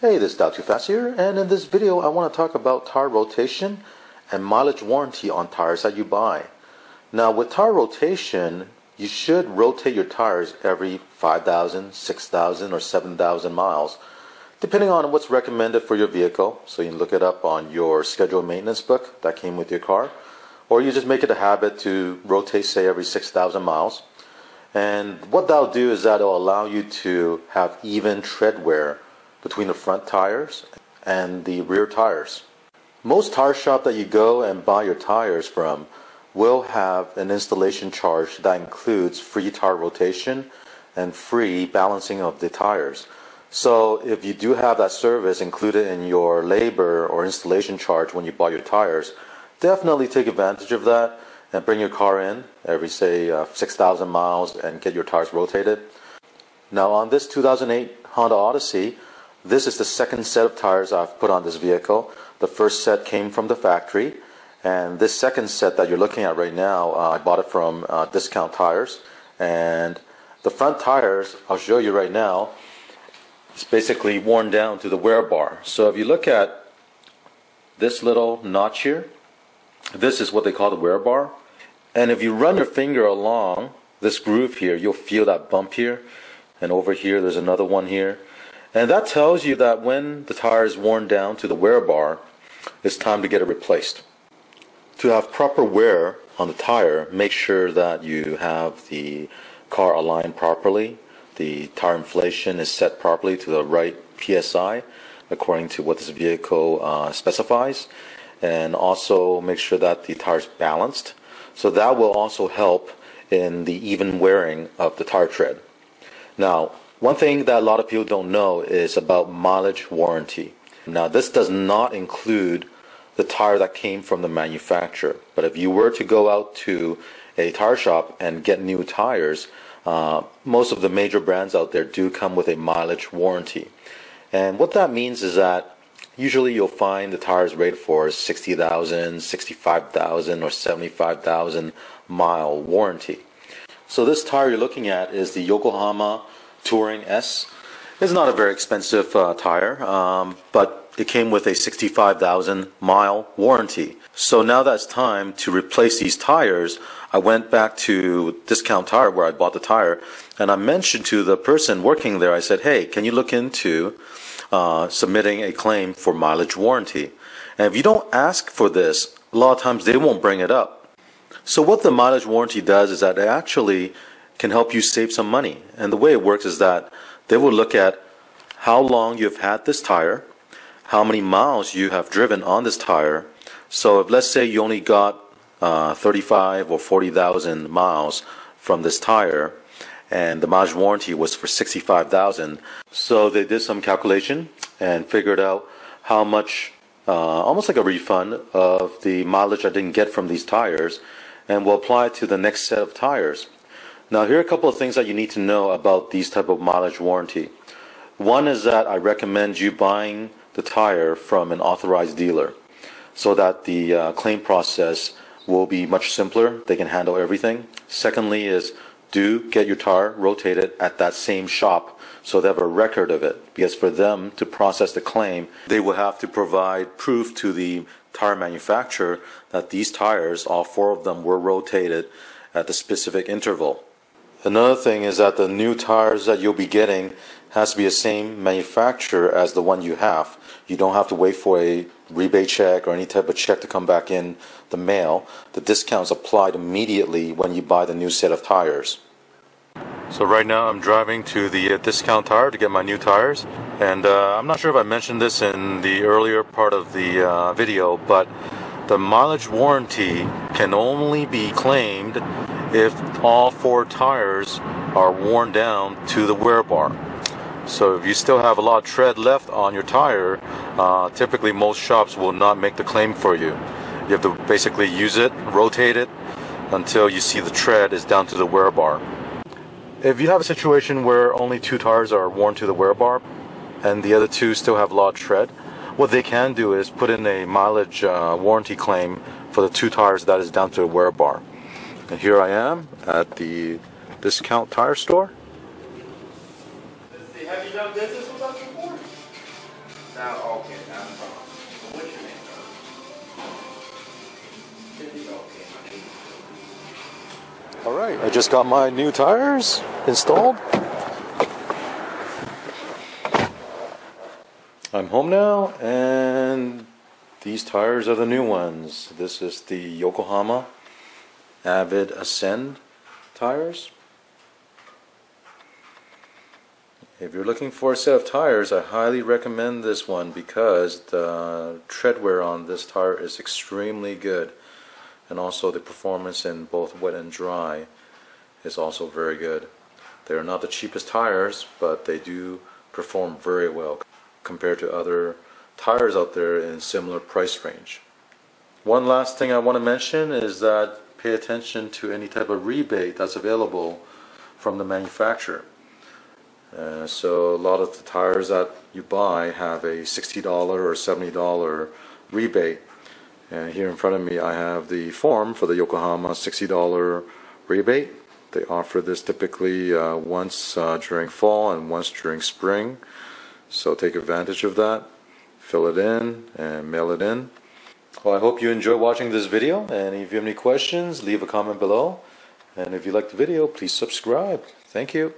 Hey, this is Dial2Fast here, and in this video I want to talk about tire rotation and mileage warranty on tires that you buy. Now with tire rotation, you should rotate your tires every 5,000, 6,000 or 7,000 miles, depending on what's recommended for your vehicle. So you can look it up on your scheduled maintenance book that came with your car, or you just make it a habit to rotate, say, every 6,000 miles. And what that'll do is that'll allow you to have even tread wear between the front tires and the rear tires. Most tire shop that you go and buy your tires from will have an installation charge that includes free tire rotation and free balancing of the tires. So if you do have that service included in your labor or installation charge when you buy your tires, definitely take advantage of that and bring your car in every, say, 6,000 miles and get your tires rotated. Now on this 2008 Honda Odyssey, this is the second set of tires I've put on this vehicle. The first set came from the factory, and this second set that you're looking at right now, I bought it from Discount Tires. And the front tires, I'll show you right now, it's basically worn down to the wear bar. So if you look at this little notch here, this is what they call the wear bar. And if you run your finger along this groove here, you'll feel that bump here. And over here, there's another one here. And that tells you that when the tire is worn down to the wear bar, it's time to get it replaced. To have proper wear on the tire, make sure that you have the car aligned properly, the tire inflation is set properly to the right PSI according to what this vehicle specifies, and also make sure that the tire is balanced. So that will also help in the even wearing of the tire tread. Now, one thing that a lot of people don't know is about mileage warranty. Now, this does not include the tire that came from the manufacturer. But if you were to go out to a tire shop and get new tires, most of the major brands out there do come with a mileage warranty. And what that means is that usually you'll find the tires rated for 60,000, 65,000, or 75,000 mile warranty. So this tire you're looking at is the Yokohama Touring S. It's not a very expensive tire, but it came with a 65,000 mile warranty. So now that's time to replace these tires. I went back to Discount Tire where I bought the tire, and I mentioned to the person working there, I said, hey, can you look into submitting a claim for mileage warranty? And if you don't ask for this, a lot of times they won't bring it up. So what the mileage warranty does is that it actually can help you save some money. And the way it works is that they will look at how long you've had this tire, how many miles you have driven on this tire. So if, let's say, you only got 35 or 40,000 miles from this tire and the mileage warranty was for 65,000. So they did some calculation and figured out how much, almost like a refund of the mileage I didn't get from these tires, and will apply it to the next set of tires. Now, here are a couple of things that you need to know about these type of mileage warranty. One is that I recommend you buying the tire from an authorized dealer so that the claim process will be much simpler. They can handle everything. Secondly is, do get your tire rotated at that same shop so they have a record of it, because for them to process the claim, they will have to provide proof to the tire manufacturer that these tires, all four of them, were rotated at the specific interval. Another thing is that the new tires that you'll be getting has to be the same manufacturer as the one you have. You don't have to wait for a rebate check or any type of check to come back in the mail. The discount's applied immediately when you buy the new set of tires. So right now I'm driving to the Discount Tire to get my new tires, and I'm not sure if I mentioned this in the earlier part of the video, but the mileage warranty can only be claimed if all four tires are worn down to the wear bar. So if you still have a lot of tread left on your tire, typically most shops will not make the claim for you. You have to basically use it, rotate it, until you see the tread is down to the wear bar. If you have a situation where only two tires are worn to the wear bar and the other two still have a lot of tread, what they can do is put in a mileage warranty claim for the two tires that is down to the wear bar. And here I am at the Discount Tire store. Have you done business with us before? Now, okay, now I'm wrong. What's your name, though? This is okay, honey. All right, I just got my new tires installed. I'm home now, and these tires are the new ones. This is the Yokohama Avid Ascend tires. If you're looking for a set of tires, I highly recommend this one because the tread wear on this tire is extremely good, and also the performance in both wet and dry is also very good. They are not the cheapest tires, but they do perform very well compared to other tires out there in similar price range. One last thing I want to mention is that pay attention to any type of rebate that's available from the manufacturer. So a lot of the tires that you buy have a $60 or $70 rebate. And here in front of me I have the form for the Yokohama $60 rebate. They offer this typically once during fall and once during spring. So take advantage of that. Fill it in and mail it in. Well, I hope you enjoy watching this video. And if you have any questions, leave a comment below. And if you liked the video, please subscribe. Thank you.